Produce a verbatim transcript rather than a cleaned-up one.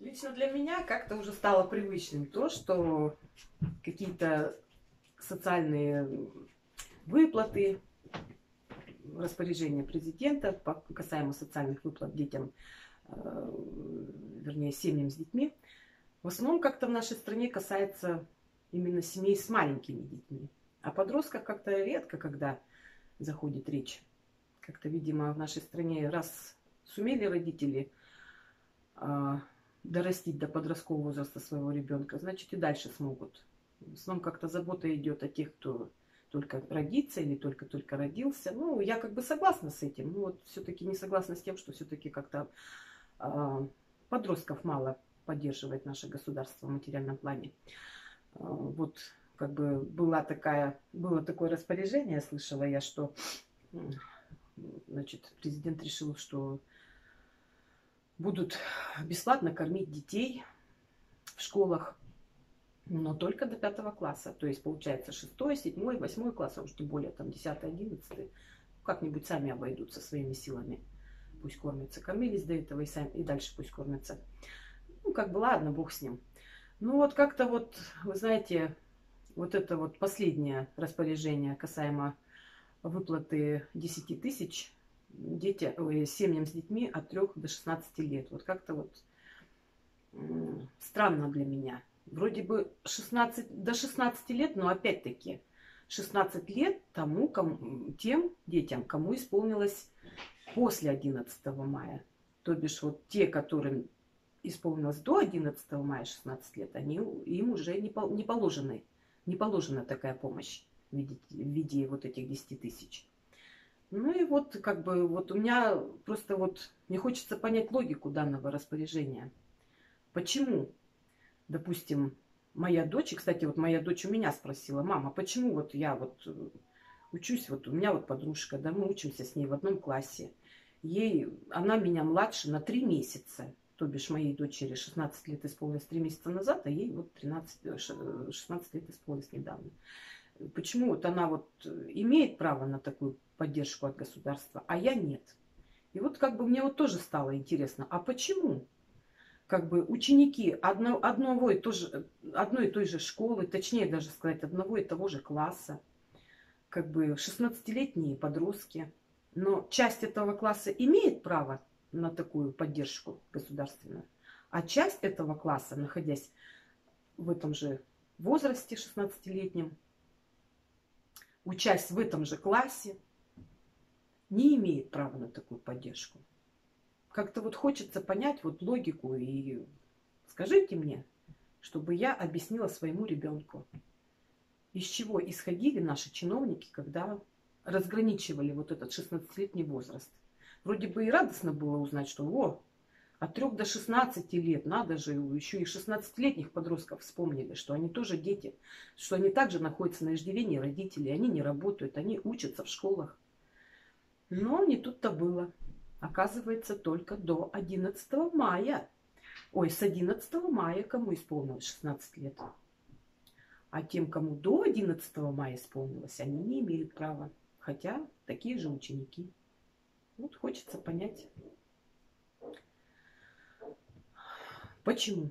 Лично для меня как-то уже стало привычным то, что какие-то социальные выплаты, распоряжение президента касаемо социальных выплат детям, вернее семьям с детьми, в основном как-то в нашей стране касается именно семей с маленькими детьми. О подростках как-то редко, когда заходит речь. Как-то, видимо, в нашей стране раз сумели родители дорастить до подросткового возраста своего ребенка, значит и дальше смогут. В основном как-то забота идет о тех, кто только родится или только-только родился. Ну, я как бы согласна с этим, но вот все-таки не согласна с тем, что все-таки как-то э, подростков мало поддерживает наше государство в материальном плане. Э, вот как бы была такая, было такое распоряжение, слышала я, что значит, президент решил, что будут бесплатно кормить детей в школах, но только до пятого класса. То есть, получается, шестой, седьмой, восьмой класс, а уж тем более там десятый, одиннадцатый. Как-нибудь сами обойдутся своими силами. Пусть кормятся. Кормились до этого и, сами, и дальше пусть кормятся. Ну, как бы, ладно, бог с ним. Ну, вот как-то вот, вы знаете, вот это вот последнее распоряжение касаемо выплаты десяти тысяч дети, ой, семьям с детьми от трёх до шестнадцати лет. Вот как-то вот странно для меня. Вроде бы шестнадцать, до шестнадцати лет, но опять-таки шестнадцать лет тому, кому, тем детям, кому исполнилось после одиннадцатого мая. То бишь вот те, которым исполнилось до одиннадцатого мая шестнадцать лет, они, им уже не, не, положены, не положена такая помощь в виде, в виде вот этих десяти тысяч. Ну и вот как бы вот у меня просто вот мне хочется понять логику данного распоряжения. Почему? Допустим, моя дочь, кстати, вот моя дочь у меня спросила: мама, почему вот я вот учусь, вот у меня вот подружка, да, мы учимся с ней в одном классе. Ей, она меня младше на три месяца, то бишь моей дочери шестнадцать лет исполнилось три месяца назад, а ей вот тринадцать, шестнадцать лет исполнилось недавно. Почему вот она вот имеет право на такую поддержку от государства, а я нет? И вот как бы мне вот тоже стало интересно, а почему? Как бы ученики одно, одного и то же, одной и той же школы, точнее даже сказать, одного и того же класса, как бы шестнадцатилетние подростки. Но часть этого класса имеет право на такую поддержку государственную, а часть этого класса, находясь в этом же возрасте шестнадцатилетнем, учась в этом же классе, не имеет права на такую поддержку. Как-то вот хочется понять вот логику, и скажите мне, чтобы я объяснила своему ребенку, из чего исходили наши чиновники, когда разграничивали вот этот шестнадцатилетний возраст. Вроде бы и радостно было узнать, что о, от трёх до шестнадцати лет, надо же, еще и шестнадцатилетних подростков вспомнили, что они тоже дети, что они также находятся на иждивении родителей, они не работают, они учатся в школах. Но не тут-то было. Оказывается, только до одиннадцатого мая. Ой, с одиннадцатого мая кому исполнилось шестнадцать лет. А тем, кому до одиннадцатого мая исполнилось, они не имеют права. Хотя такие же ученики. Вот хочется понять, почему.